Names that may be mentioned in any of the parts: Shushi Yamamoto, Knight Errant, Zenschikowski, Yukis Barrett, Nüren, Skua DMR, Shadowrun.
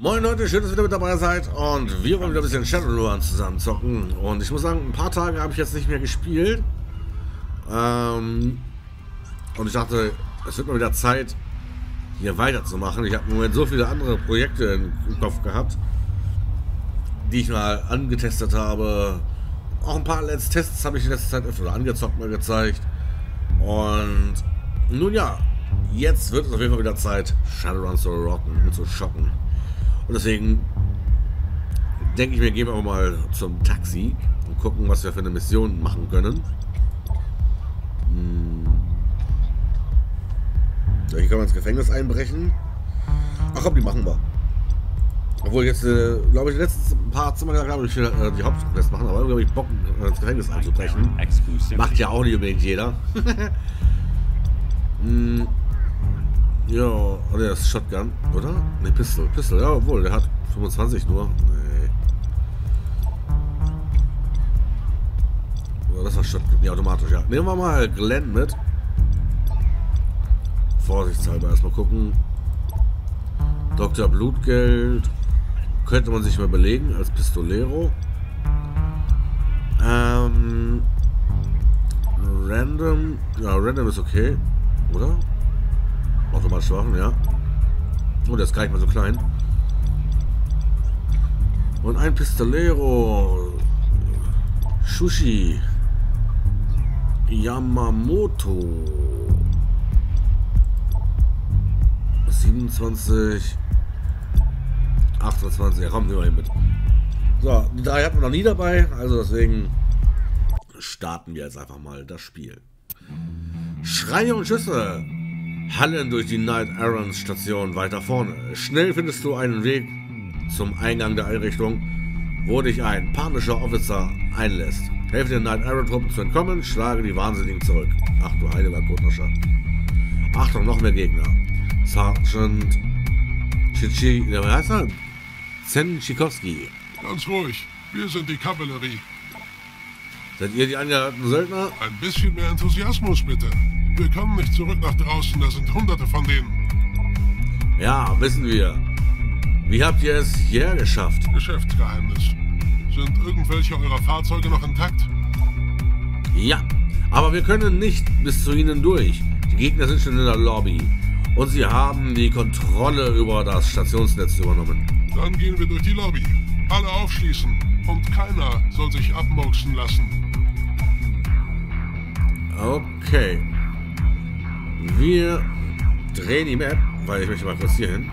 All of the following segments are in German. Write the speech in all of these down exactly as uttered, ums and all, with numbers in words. Moin Leute, schön, dass ihr wieder mit dabei seid und wir wollen wieder ein bisschen Shadowrun zusammen zocken. Und ich muss sagen, ein paar Tage habe ich jetzt nicht mehr gespielt. Ähm, und ich dachte, es wird mal wieder Zeit, hier weiterzumachen. Ich habe im Moment so viele andere Projekte im Kopf gehabt, die ich mal angetestet habe. Auch ein paar Let's Tests habe ich in letzter Zeit öfter angezockt, mal gezeigt. Und nun ja, jetzt wird es auf jeden Fall wieder Zeit, Shadowrun zu rocken und zu shoppen. Und deswegen denke ich, wir gehen auch mal zum Taxi und gucken, was wir für eine Mission machen können. Hm. Ja, hier kann man ins Gefängnis einbrechen. Ach komm, die machen wir. Obwohl ich jetzt, äh, glaube ich, die letzten paar Zimmer gesagt habe, ich will äh, die Hauptquest machen, aber irgendwie habe ich Bock, ins Gefängnis einzubrechen. Macht ja auch nicht unbedingt jeder. hm. Ja, oder der ist Shotgun, oder? Ne, Pistol, Pistol, ja, obwohl, der hat fünfundzwanzig nur. Nee. Oder das war Shotgun, ne, automatisch, ja. Nehmen wir mal Glenn mit. Vorsichtshalber erstmal gucken. Doktor Blutgeld. Könnte man sich mal überlegen, als Pistolero. Ähm. Random, ja, Random ist okay, oder? Automatisch machen, ja. Oh, der ist gar nicht mal so klein. Und ein Pistolero. Shushi. Yamamoto. siebenundzwanzig. achtundzwanzig. Ja, komm, nehmen wir hin mit. So, da hat man noch nie dabei. Also deswegen starten wir jetzt einfach mal das Spiel. Schreie und Schüsse. Hallen durch die Knight Errant Station weiter vorne. Schnell findest du einen Weg zum Eingang der Einrichtung, wo dich ein panischer Officer einlässt. Helfe den Knight Errant Truppen zu entkommen, schlage die Wahnsinnigen zurück. Ach du heiliger Kotnascher. Achtung, noch mehr Gegner. Sergeant Chichi, wie heißt er? Zenschikowski. Ganz ruhig, wir sind die Kavallerie. Seid ihr die angehaltenen Söldner? Ein bisschen mehr Enthusiasmus bitte. Wir kommen nicht zurück nach draußen, da sind hunderte von denen. Ja, wissen wir. Wie habt ihr es hierher geschafft? Geschäftsgeheimnis. Sind irgendwelche eurer Fahrzeuge noch intakt? Ja, aber wir können nicht bis zu ihnen durch. Die Gegner sind schon in der Lobby. Und sie haben die Kontrolle über das Stationsnetz übernommen. Dann gehen wir durch die Lobby. Alle aufschließen. Und keiner soll sich abmurksen lassen. Okay. Wir drehen die Map, weil ich möchte mal kurz hier hin.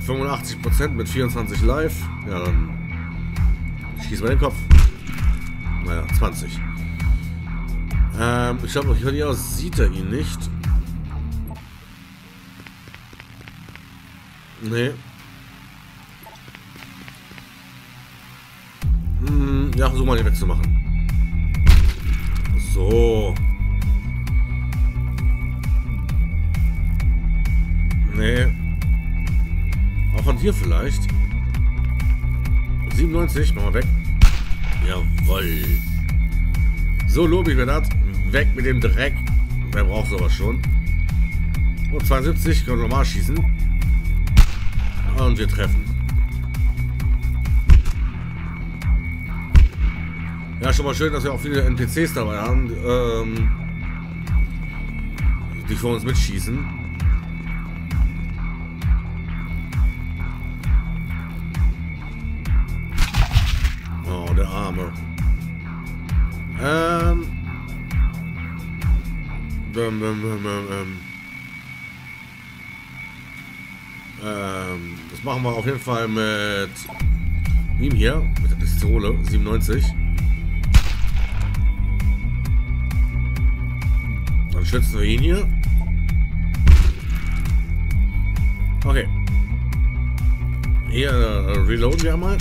fünfundachtzig Prozent mit vierundzwanzig live. Ja, dann schießen wir den Kopf. Naja, zwanzig. Ähm, ich glaube, von hier aus sieht er ihn nicht. Nee. Hm, ja, versuch mal, ihn wegzumachen. So. Nee. Auch von hier vielleicht. siebenundneunzig, machen wir weg. Jawoll. So lobe ich mir das. Weg mit dem Dreck. Wer braucht sowas schon? Und zweiundsiebzig, können wir normal schießen. Und wir treffen. Ja, schon mal schön, dass wir auch viele N P Cs dabei haben, ähm, die vor uns mitschießen. Oh, der Arme. Ähm. Ähm, ähm, ähm, ähm. Das machen wir auf jeden Fall mit ihm hier, mit der Pistole siebenundneunzig. Schützen wir ihn hier. Okay. Hier äh, reloaden wir einmal.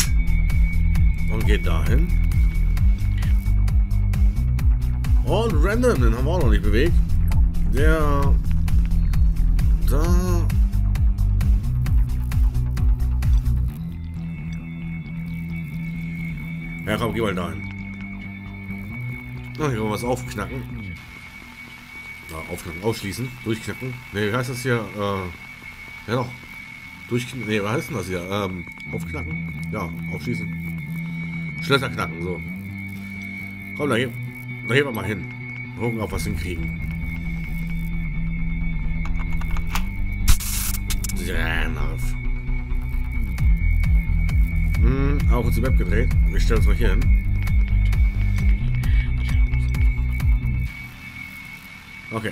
Und geht dahin. Und Random, den haben wir auch noch nicht bewegt. Der. Da. Ja, komm, geh mal dahin. Na, hier wollen wir was aufknacken. Aufknacken, ausschließen, durchknacken. Ne, wie heißt das hier? Äh, Ja doch. Durchknacken. Ne, was heißt denn das hier? Ähm, aufknacken? Ja, aufschießen. Schlösser knacken, so. Komm, da gehen wir mal hin. Gucken, ob wir was hinkriegen. Hm, auch uns die Map gedreht. Wir stellen uns mal hier hin. Okay.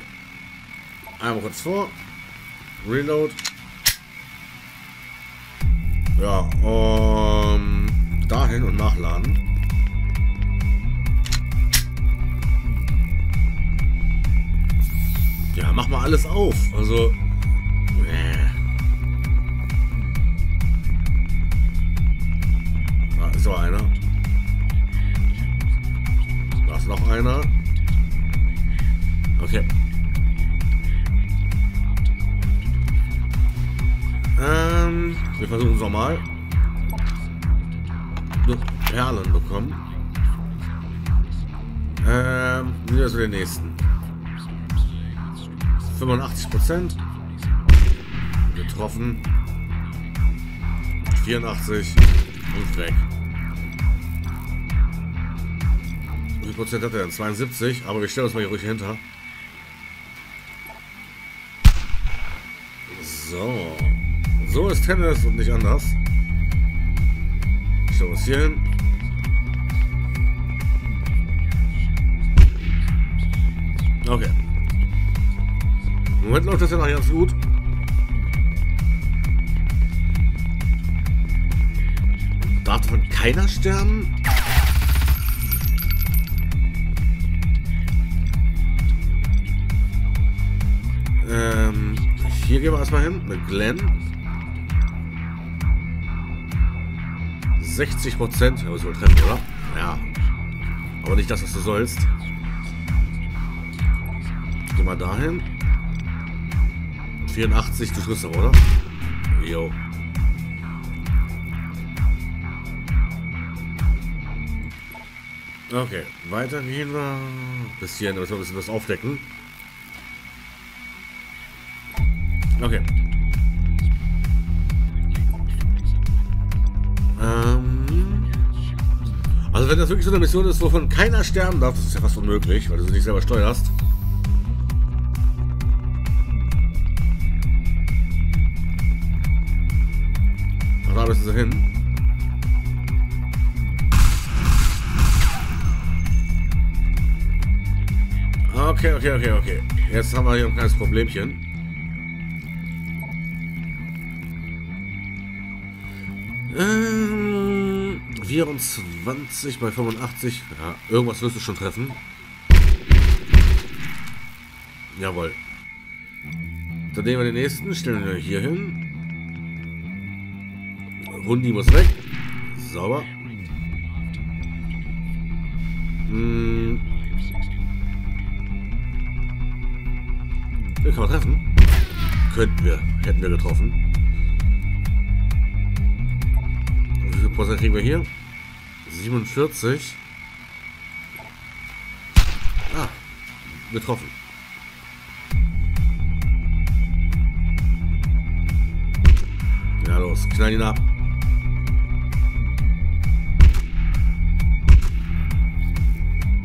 Einmal kurz vor. Reload. Ja, um, dahin und nachladen. Ja, mach mal alles auf. Also. Da ist doch einer. Da ist noch einer. Okay. Ähm, wir versuchen es nochmal. Perlen bekommen. Ähm, wieder zu den nächsten. fünfundachtzig Prozent. Getroffen. vierundachtzig. Und weg. Wie viel Prozent hat er denn? zweiundsiebzig. Aber wir stellen uns mal hier ruhig hinter. So. So ist Tennis und nicht anders. Ich stelle uns hier hin. Okay. Im Moment läuft das ja noch ganz gut. Darf davon keiner sterben? Ähm, hier gehen wir erstmal hin mit Glenn. sechzig Prozent. Ja, muss wohl treffen, oder? Ja. Aber nicht das, was du sollst. Geh mal dahin. vierundachtzig, du triffst aber, oder? Jo. Okay, weiter gehen wir. Bis hierhin, müssen wir ein bisschen was aufdecken. Okay. Ähm also wenn das wirklich so eine Mission ist, wovon keiner sterben darf, das ist ja fast unmöglich, weil du sie nicht selber steuerst. Und da müssen sie hin. Okay, okay, okay, okay. Jetzt haben wir hier ein kleines Problemchen. Ähm, vierundzwanzig bei fünfundachtzig. Ja, irgendwas wirst du schon treffen. Jawohl. Dann nehmen wir den nächsten. Stellen wir hier hin. Rundi muss weg. Sauber. Hm. Den kann man treffen. Könnten wir. Hätten wir getroffen. Wie viel Prozent kriegen wir hier? siebenundvierzig. Ah. Getroffen. Ja, los. Knall ihn ab.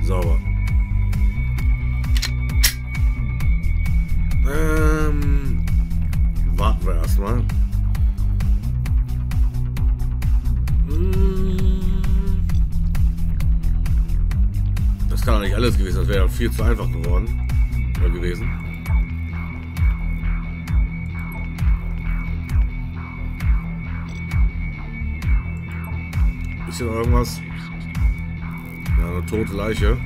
Sauber. Ähm, warten wir erstmal. Das kann doch nicht alles gewesen, das wäre ja viel zu einfach geworden. Oder gewesen. Ist hier noch irgendwas? Ja, eine tote Leiche.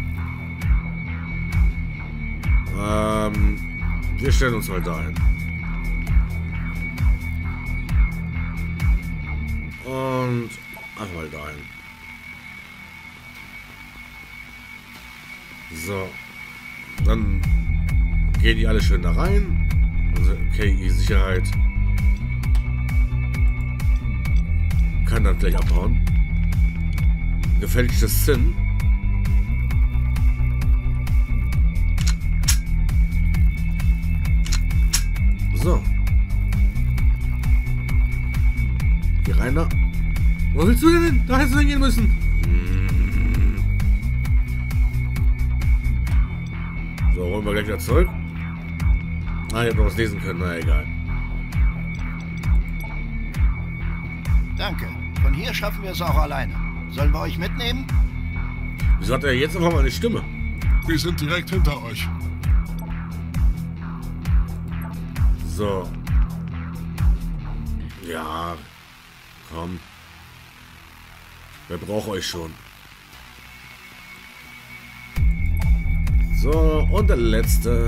Ähm. Wir stellen uns mal dahin. Und einfach mal dahin. So. Dann gehen die alle schön da rein. Unsere K I-Sicherheit kann dann gleich abhauen. Gefälschtes Sinn. So. Einer. Wo willst du denn? Da hättest du hingehen müssen. So, holen wir gleich wieder zurück. Ah, ich hab noch was lesen können. Na egal. Danke. Von hier schaffen wir es auch alleine. Sollen wir euch mitnehmen? Wieso hat er jetzt einfach mal eine Stimme? Wir sind direkt hinter euch. So. Ja. Komm. Wer braucht euch schon? So, und der letzte.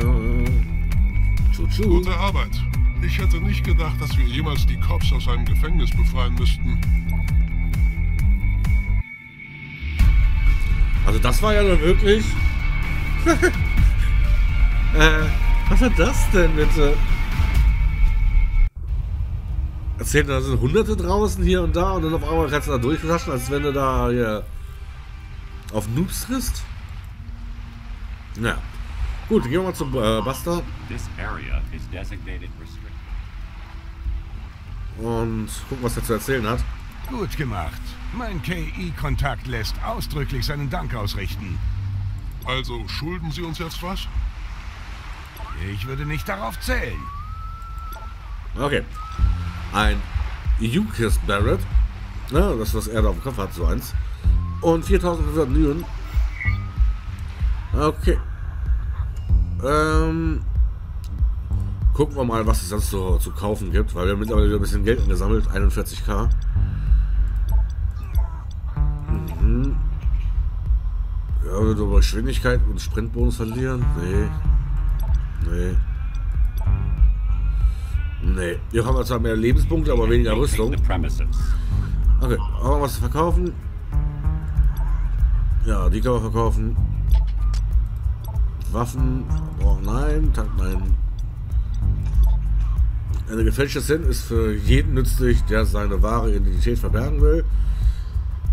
Tschu-tschu. Gute Arbeit. Ich hätte nicht gedacht, dass wir jemals die Cops aus einem Gefängnis befreien müssten. Also das war ja nun wirklich... äh, was war das denn bitte? Erzählt, da sind Hunderte draußen hier und da und dann auf einmal kannst du da durchtaschen, als wenn du da hier auf Noobs triffst. Naja. Gut, gehen wir mal zum äh, Bastard. Und gucken, was er zu erzählen hat. Gut gemacht. Mein K I-Kontakt lässt ausdrücklich seinen Dank ausrichten. Also schulden Sie uns jetzt was? Ich würde nicht darauf zählen. Okay. Ein Yukis Barrett. Ja, das, was er da auf dem Kopf hat, so eins. Und viertausendfünfhundert Nüren. Okay. Ähm, gucken wir mal, was es sonst so zu kaufen gibt, weil wir mittlerweile wieder ein bisschen Geld gesammelt, einundvierzigtausend. Mhm. Ja, würde über Geschwindigkeit und Sprintbonus verlieren? Nee. Nee. Nee. Wir haben zwar mehr Lebenspunkte, aber weniger Rüstung. Okay, aber was zu verkaufen? Ja, die können wir verkaufen. Waffen, oh nein, Tank, nein. Eine gefälschte Cent ist für jeden nützlich, der seine wahre Identität verbergen will.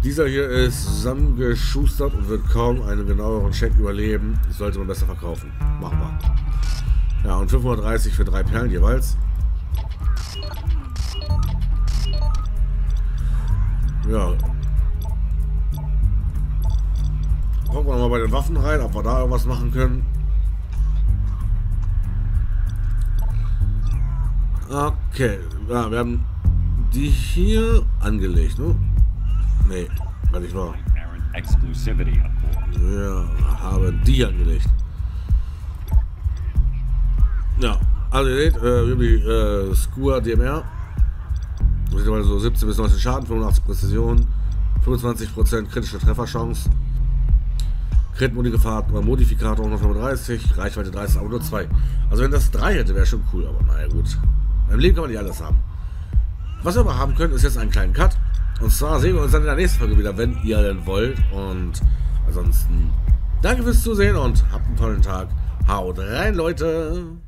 Dieser hier ist zusammengeschustert und wird kaum einen genaueren Check überleben. Das sollte man besser verkaufen. Machen wir. Ja, und fünfhundertdreißig für drei Perlen jeweils. Ja. Gucken wir mal bei den Waffen rein, ob wir da irgendwas machen können. Okay, ja, wir haben die hier angelegt, ne? Nee, gar nicht wahr. Wir haben die angelegt. Ja, also ihr seht, äh, wir haben die äh, Skua D M R. Das sind so siebzehn bis neunzehn Schaden, fünfundachtzig Präzision, fünfundzwanzig Prozent kritische Trefferchance. Modifikator, Modifikator hundertfünfunddreißig, Reichweite dreißig, aber nur zwei. Also wenn das drei hätte, wäre schon cool, aber naja gut. Im Leben kann man nicht alles haben. Was wir aber haben können, ist jetzt einen kleinen Cut. Und zwar sehen wir uns dann in der nächsten Folge wieder, wenn ihr denn wollt. Und ansonsten danke fürs Zusehen und habt einen tollen Tag. Haut rein, Leute!